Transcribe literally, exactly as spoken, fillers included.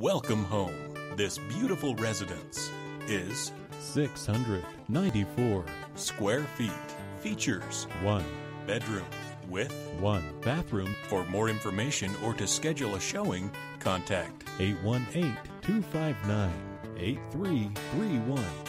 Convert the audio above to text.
Welcome home. This beautiful residence is six hundred ninety-four square feet. Features one bedroom with one bathroom. For more information or to schedule a showing, contact eight one eight, two five nine, eight three three one.